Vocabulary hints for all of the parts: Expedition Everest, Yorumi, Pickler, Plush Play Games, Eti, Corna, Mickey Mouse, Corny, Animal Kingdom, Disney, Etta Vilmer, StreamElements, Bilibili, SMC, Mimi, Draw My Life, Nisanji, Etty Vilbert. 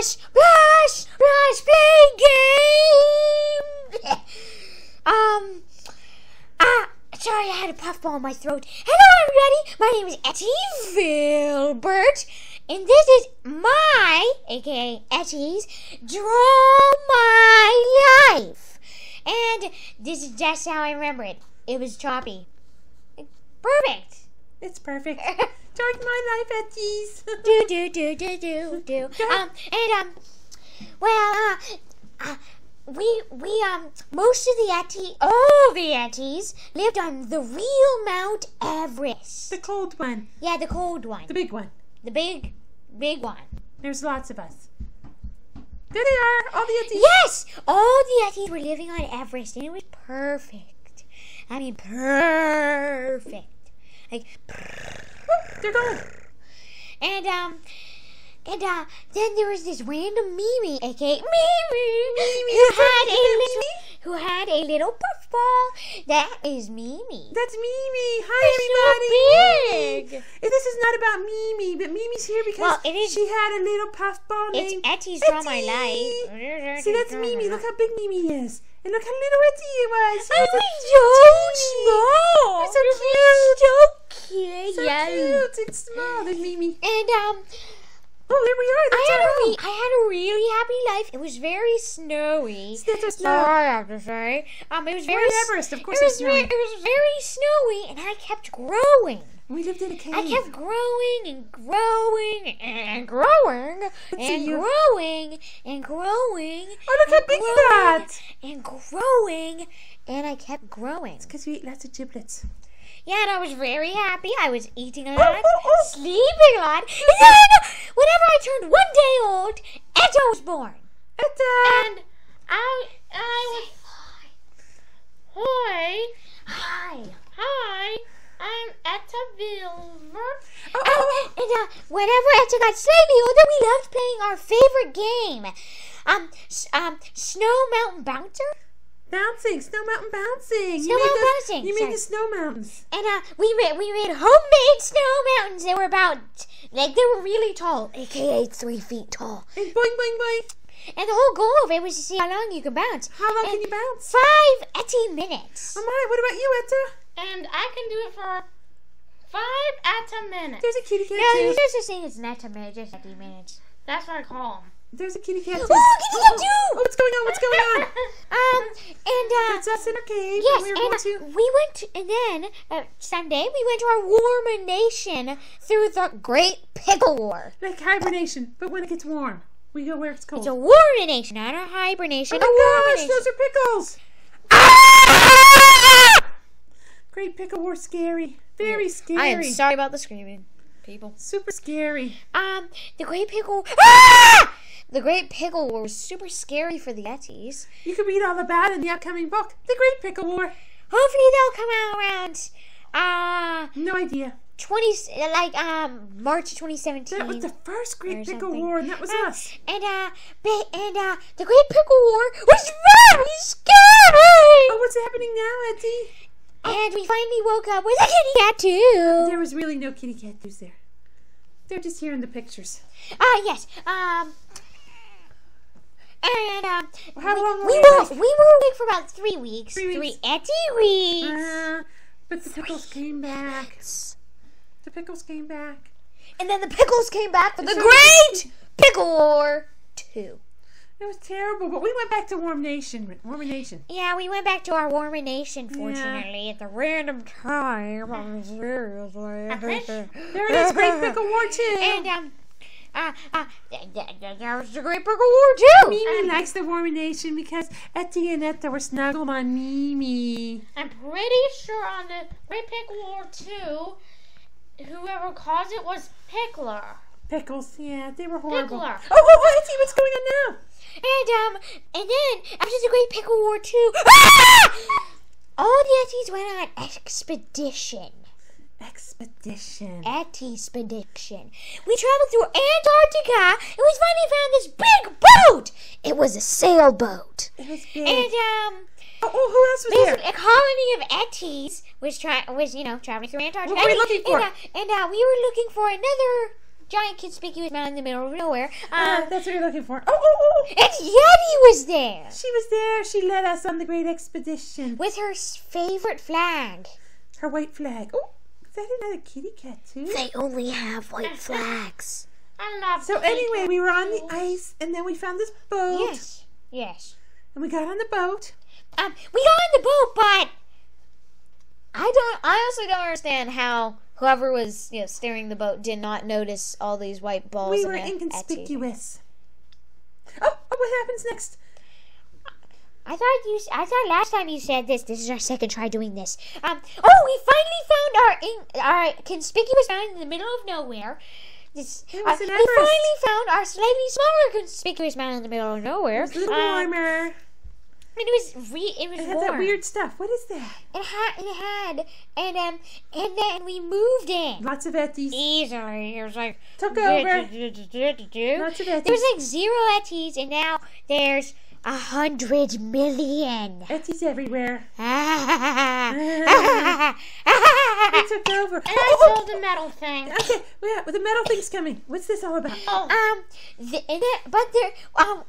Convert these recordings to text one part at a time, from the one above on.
Plush Play Games! Sorry, I had a puffball in my throat. Hello, everybody! My name is Etty Vilbert, and this is my, aka Etty's, Draw My Life! And this is just how I remember it. It was choppy. Perfect! It's perfect. Join my life at these. Most of the Eti, all the Etis, lived on the real Mount Everest. The cold one. Yeah, the cold one. The big one. The big one. There's lots of us. There they are, all the Etis. Yes, all the Etis were living on Everest, and it was perfect. I mean, perfect. Like, they're gone. And then there was this random Mimi, aka Mimi, who had a little puffball. That is Mimi. That's Mimi. Hi, everybody. Big. And this is not about Mimi, but Mimi's here because she had a little puffball named Etty's Draw My Life. See, that's Mimi. Look how big Mimi is. And look how little Etty was. She was so small. It's so cute. So cute and small, there's Mimi. And, oh, there we are. I had a really happy life. It was very snowy. Sorry, I have to say. It was very Everest, of course. It was very snowy, and I kept growing. We lived in a cave. I kept growing and growing and growing and growing and growing. Oh, look how big you got! And growing, and I kept growing. It's because we eat lots of giblets. Yeah, and I was very happy. I was eating a lot, sleeping a lot, and then whenever I turned 1 day old, Etta was born. Etta! And I was... Hi. Hi. Hi. I'm Etta Vilmer. Whenever Etta got slightly older, we loved playing our favorite game. Snow Mountain Bouncer? Bouncing, snow mountain bouncing. Snow mountain bouncing. You made the snow mountains. And we made homemade snow mountains. They were they were really tall, aka 3 feet tall. And boing, boing, boing. And the whole goal of it was to see how long you can bounce. How long can you bounce? 5 Eti minutes. Oh my! What about you, Etta? And I can do it for 5 Eti minutes. There's a kitty cat. No, you're just saying it's not minutes, just Eti minutes. That's what I call them. There's a kitty cat. Oh, kitty cat too! What's going on? What's going on? That's us in our cave. Yes, and then Sunday we went to our hibernation through the Great Pickle War. Like hibernation, but when it gets warm, we go where it's cold. It's a hibernation, not a hibernation. Oh my gosh, those are pickles! Ah! Great Pickle War, scary, very scary. I am sorry about the screaming, people. Super scary. The Great Pickle. Ah! The Great Pickle War was super scary for the Etis. You can read all about it in the upcoming book, The Great Pickle War. Hopefully they'll come out around, no idea. March 2017. That was the first Great Pickle War, and that was us. And the Great Pickle War was very scary! Oh, what's happening now, Eti? And we finally woke up with a kitty cat too. There was really no kitty cat news there. They're just here in the pictures. Yes, we were awake for about 3 weeks. 3 weeks. 3 Eti weeks. But the pickles came back. The pickles came back. And then the pickles came back for the Great Pickle War 2. It was terrible, but we went back to Warmination. Yeah, we went back to our Warmination, fortunately, at the random time. Seriously. There it is, Great Pickle War 2. And, that was the Great Pickle War 2. Mimi likes the Warmination because Eti and Etta were snuggled on Mimi. I'm pretty sure on the Great Pickle War 2, whoever caused it was Pickler. Pickles, yeah, they were horrible. Pickler. Oh, Eti, what's going on now? And then after the Great Pickle War 2, all the Etis went on expedition. Expedition. We traveled through Antarctica, and we finally found this big boat. It was a sailboat. It was big. And who else was there? A colony of Etis was traveling through Antarctica. What were we looking for? We were looking for another giant conspicuous mound in the middle of nowhere. That's what you're looking for. Oh! And Yeti was there! She was there. She led us on the great expedition. With her favorite flag. Her white flag. Oh, is that another kitty cat too? They only have white flags. I love So anyway, we were on the ice and then we found this boat. Yes, yes. And we got on the boat. We got on the boat, but I also don't understand how whoever was, you know, steering the boat did not notice all these white balls. We were inconspicuous. Oh, what happens next? I thought last time you said this. This is our second try doing this. Oh, we finally found our conspicuous mound in the middle of nowhere. We finally found our slightly smaller conspicuous mound in the middle of nowhere. It was a little warmer. And it was had warm. That weird stuff. What is that? And then we moved in. Lots of Etties. Easily, it was like took over. Lots of Etties. There was like 0 Etties, and now there's 100 million. Etties everywhere. It took over. And I sold the metal thing. Okay, yeah, well, the metal thing's coming. What's this all about? Oh.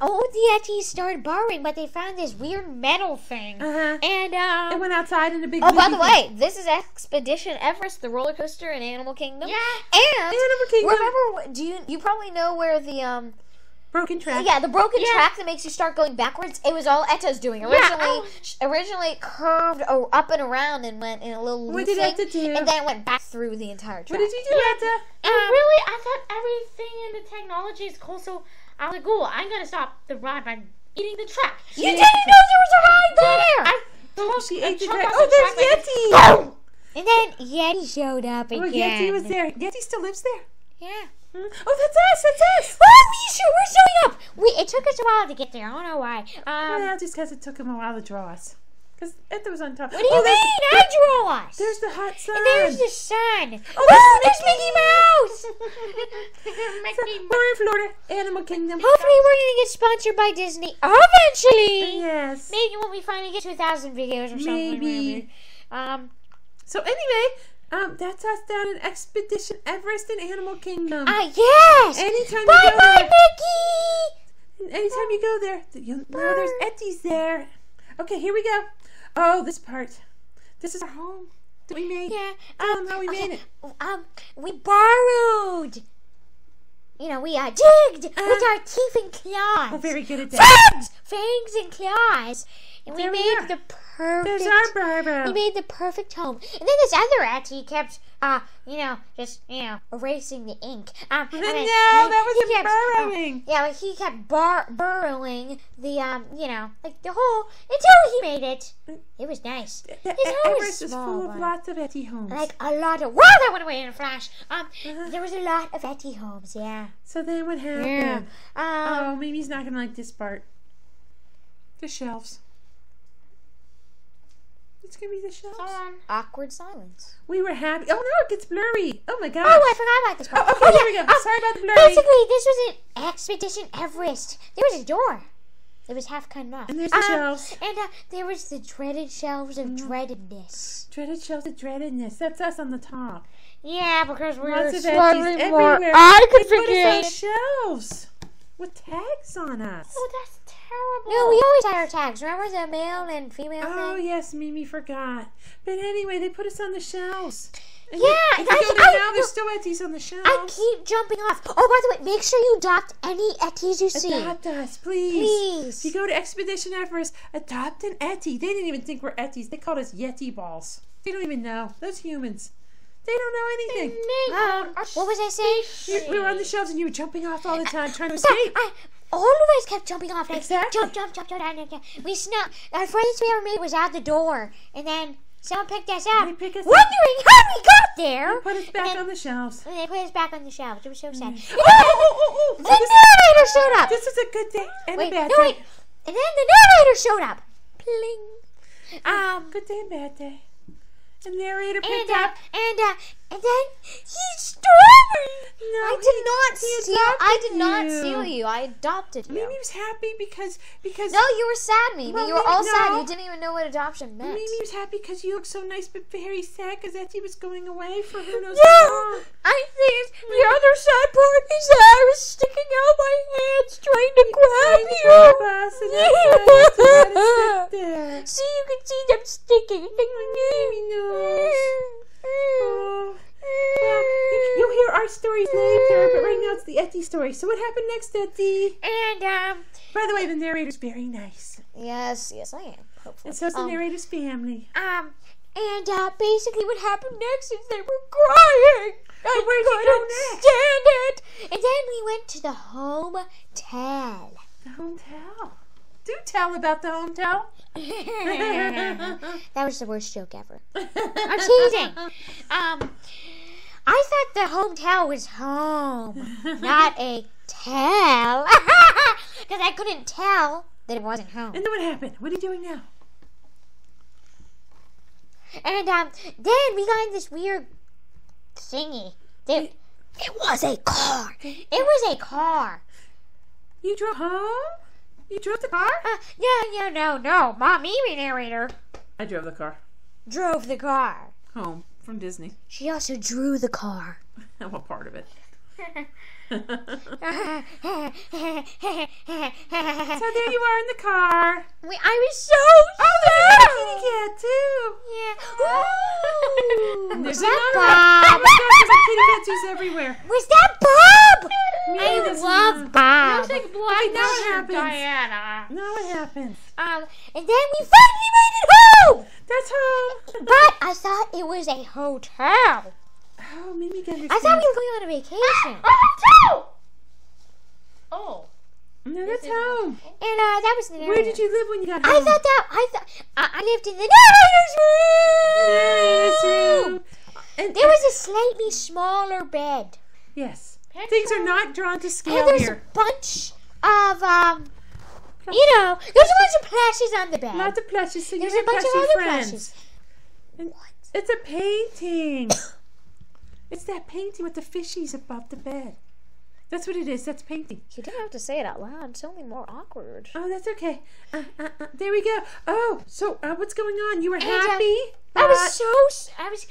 All the Etties started borrowing, but they found this weird metal thing. It went outside in a big. Oh, by the way, this is Expedition Everest, the roller coaster in Animal Kingdom. Yeah. And Animal Kingdom. Remember, you probably know where the broken track. Yeah, the broken track that makes you start going backwards. It was all Etta's doing. Originally it curved up and around and went in a little loop thing, and then it went back through the entire track. What did you do, Etta? And really, I thought everything in the technology is cool, so I was like, "Cool, I'm gonna stop the ride by eating the track." You didn't know there was a ride there. She ate the track. Oh, there's Yeti. And then Yeti showed up again. Oh, Yeti was there. Yeti still lives there. Yeah. Oh, that's us! Oh, we're showing up! It took us a while to get there, I don't know why. Well, just because it took him a while to draw us. Because Etta was on top. What do you mean? I draw us! There's the hot sun. And there's the sun. Oh, there's Mickey Mouse! Mickey Mouse. We're in Florida, Animal Kingdom. Hopefully we're going to get sponsored by Disney eventually! Yes. Maybe when we finally get to 1,000 videos or something. Maybe. So anyway... that's us down in Expedition Everest and Animal Kingdom. Yes! Anytime you go there. Mickey! Anytime you go there, there's Etties there. Okay, here we go. Oh, this part. This is our home that we made. Yeah. Tell them how we made it. We borrowed. You know, we digged with our teeth and claws. We're very good at that. Fangs and claws. And we made the perfect. There's our Barbara. We made the perfect home. And then this other Etty kept, erasing the ink. That was burrowing. Yeah, he kept burrowing the, like the hole until he made it. It was nice. His home was full of lots of Etty homes. Like a lot of. Wow, that went away in a flash. There was a lot of Etty homes. Yeah. So then what happened? Yeah. Oh, Mimi's not gonna like this part. The shelves. It's gonna be the shelves. Awkward silence. We were happy. Oh no, it gets blurry. Oh my god. Oh, I forgot about this part. Oh, okay, here we go. Sorry about the blurry. Basically, this was an Expedition Everest. There was a door. It was half cut off. And there's the shelves. And there was the dreaded shelves of dreadedness. Dreaded shelves of dreadedness. That's us on the top. Yeah, because we were slightly more. I could forget. Shelves with tags on us. Oh, that's terrible. No, we always had our tags. Remember the male and female thing? Oh, yes, Mimi forgot. But anyway, they put us on the shelves. And there's still Etties on the shelves. I keep jumping off. Oh, by the way, make sure you adopt any Etties you see. Adopt us, please. Please. If you go to Expedition Everest, adopt an Etty. They didn't even think we're Etties. They called us Yeti balls. They don't even know. Those humans. They don't know anything. What was I saying? We were on the shelves and you were jumping off all the time, trying to escape. All of us kept jumping off. Like, exactly. Jump. We snuck. Our friends we ever made was out the door, and then someone picked us up, wondering how we got there. They put us back on the shelves. And they put us back on the shelves. It was so sad. Oh, the narrator showed up. This is a good day and a bad day. And then the narrator showed up. Pling. Good day and bad day. The narrator picked up. And then he stole me. No, I did not steal you. I adopted you. Mimi was happy because no, you were sad, Mimi. Well, you were all sad. You didn't even know what adoption meant. Mimi was happy because you looked so nice, but very sad because Eti was going away for who knows how. I think the other sad part is that I was sticking out my hands trying to grab you. So you can see them sticking. You'll hear our stories later, but right now it's the Eti story. So what happened next, Eti? And by the way, the narrator's very nice. Yes, yes I am. Hopefully. And so's the narrator's family. Basically what happened next is they were crying. I couldn't stand it. And then we went to the hotel. The hotel. Do tell about the hotel. That was the worst joke ever. I'm teasing. I thought the hotel was home, not a tell. Because I couldn't tell that it wasn't home. And then what happened? What are you doing now? And then we got in this weird thingy. It was a car. It was a car. You drove home? You drove the car? No. Mommy, narrator. I drove the car. Drove the car. Home. From Disney. She also drew the car. Well, part of it. So there you are in the car. I was so sad. Oh, there's a kitty cat, too. Yeah. Was that Bob? There's kitty cats everywhere. Was that Bob? I love Bob. Looks like Black Diamond Diana. Now what happens? And then we finally made it home. That's home. But I thought it was a hotel. Oh, Mimi got it. I thought we were going on a vacation. Oh, no, that's home. And that was the narrator. Where did you live when you got home? I lived in the narrator's room. And there was a slightly smaller bed. Yes. Things are not drawn to scale here. And there's a bunch of there's a bunch of plushies on the bed. Lots of plushies. So there's a bunch of other plushies. It's a painting. It's that painting with the fishies above the bed. That's what it is. That's painting. You don't have to say it out loud. It's only more awkward. Oh, that's okay. There we go. Oh, so what's going on? You were happy? I was very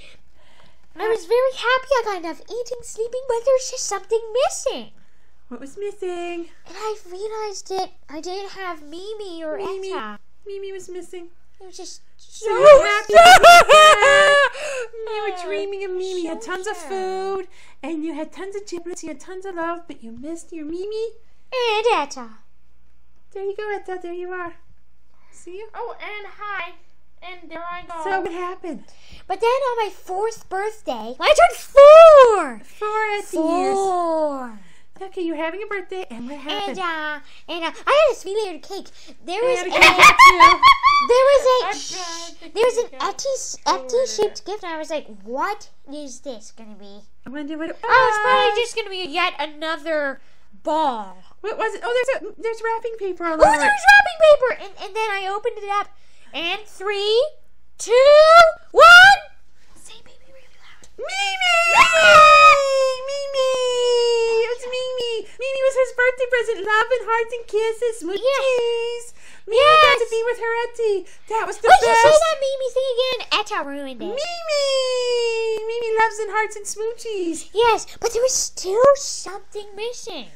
happy. I got enough eating, sleeping, but there's just something missing. What was missing? And I realized that I didn't have Mimi or Etta. Mimi was missing. It was just so happy. You were dreaming of Mimi. You had tons of food, and you had tons of giblets, you had tons of love, but you missed your Mimi. And Etta. There you go, Etta. There you are. See you? Oh, and hi. And there I go. So what happened? But then on my 4th birthday, I turned 4! 4 years. Okay, you're having a birthday, and what happened? And I had a sweet-layered cake. There was an Eti-shaped gift, and I was like, what is this going to be? I wonder what it was. Oh, it's probably just going to be yet another ball. What was it? Oh, there's wrapping paper on it. Oh, there's wrapping paper! And then I opened it up, and 3, 2, 1! Say baby really loud. Mimi! Mimi! It was Mimi! Mimi was his birthday present. Love and hearts and kisses. Smoochies! Mimi got to be with her Eti. That was the best. Wait, you say that Mimi thing again? Etta ruined it. Mimi! Mimi loves and hearts and smoochies. Yes, but there was still something missing.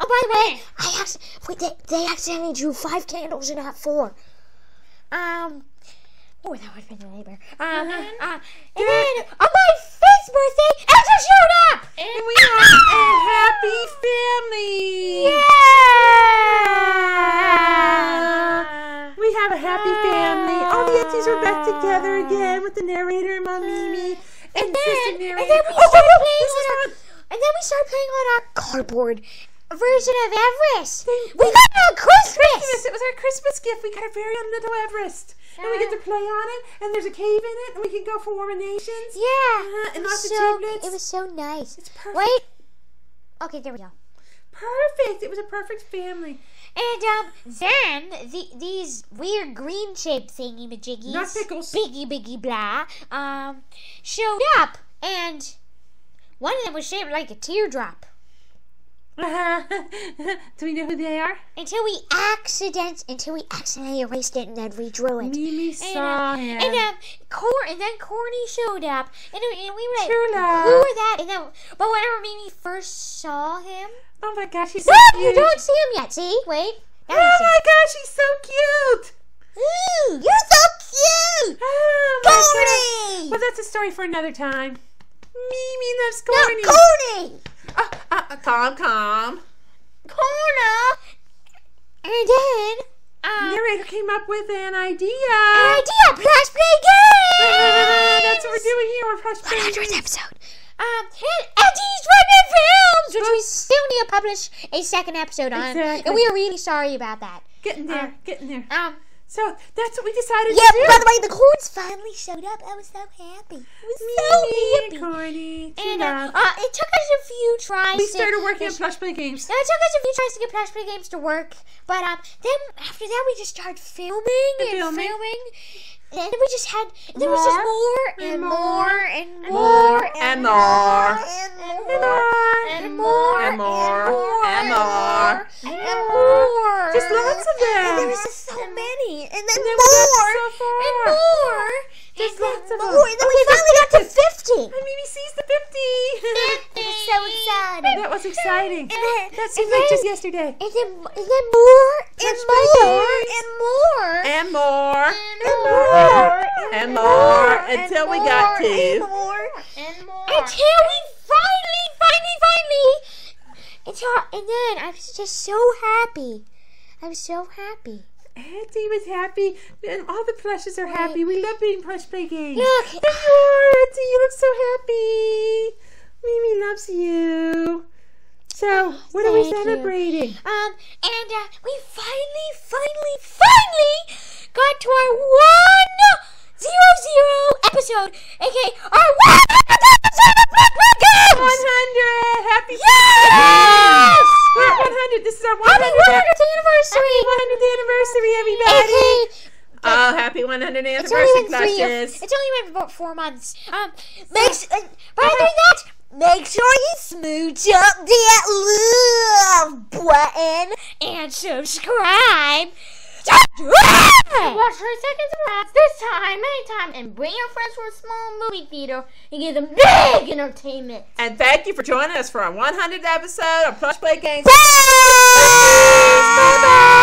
Oh, by the way, they accidentally drew 5 candles and not 4. Oh, that would have been a labor. And then on my 5th birthday, Etta showed up! And we are a happy family! Yeah! We have a happy family. All the Etties are back together again with the narrator and Mom Mimi. And then we started playing on our cardboard version of Everest. We got it on Christmas. It was our Christmas gift. We got a very own little Everest. And we get to play on it, and there's a cave in it, and we can go for nations. Yeah. And lots of giblets. It was so nice. It's perfect. Wait. Okay, there we go. Perfect. It was a perfect family. And then these weird green shaped thingy majiggies. Not pickles. Biggie blah. Showed up, and one of them was shaped like a teardrop. Do we know who they are? Until we accidentally erased it and then redrew it. Mimi saw him. And then Corny showed up, and we were like, who were that? And then, but whenever Mimi first saw him, oh my gosh, he's so cute. You don't see him yet. See, wait. Now oh my gosh, he's so cute. Ooh, you're so cute. Oh, Corny. Well, that's a story for another time. Mimi loves Corny. No, Corny. Calm. Corna. And then narrator came up with an idea. Plush Play Games. That's what we're doing here. We're Plush Play Games. 100th episode. And Etty's Running Films, which we still need to publish a second episode on. Exactly. And we are really sorry about that. Getting there. So that's what we decided to do. Yeah, by the way, the corns finally showed up. I was so happy. It was so happy. Corny, and it took us a few tries. We started working on Plush Play Games. Yeah, it took us a few tries to get Plush Play Games to work. But then after that, we just started filming. And then we just had, there was just more and more. There's lots of them. And there was just so many. And then more. There's lots of them. And then we finally got to 50. And Mimi sees the 50. It was so exciting. That was exciting. That's just yesterday. And then I was just so happy. I was so happy. Eti was happy, and all the plushes are happy. We love being Plush Play Games. Look, there you are, Eti. You look so happy. Mimi loves you. So, what are we celebrating? We finally got to our 100 episode, aka our 100th episode of Plush Play Games. 100. Happy! Yes. We're at 100. This is our 100th anniversary. Happy 100th anniversary, everybody. Oh, happy 100th anniversary plushes. It's only been about 4 months. Make sure you smooch up that love button and subscribe. Watch her seconds last this time, anytime, and bring your friends to a small movie theater and give them big entertainment. And thank you for joining us for our 100th episode of Plush Play Games. Bye! Bye-bye.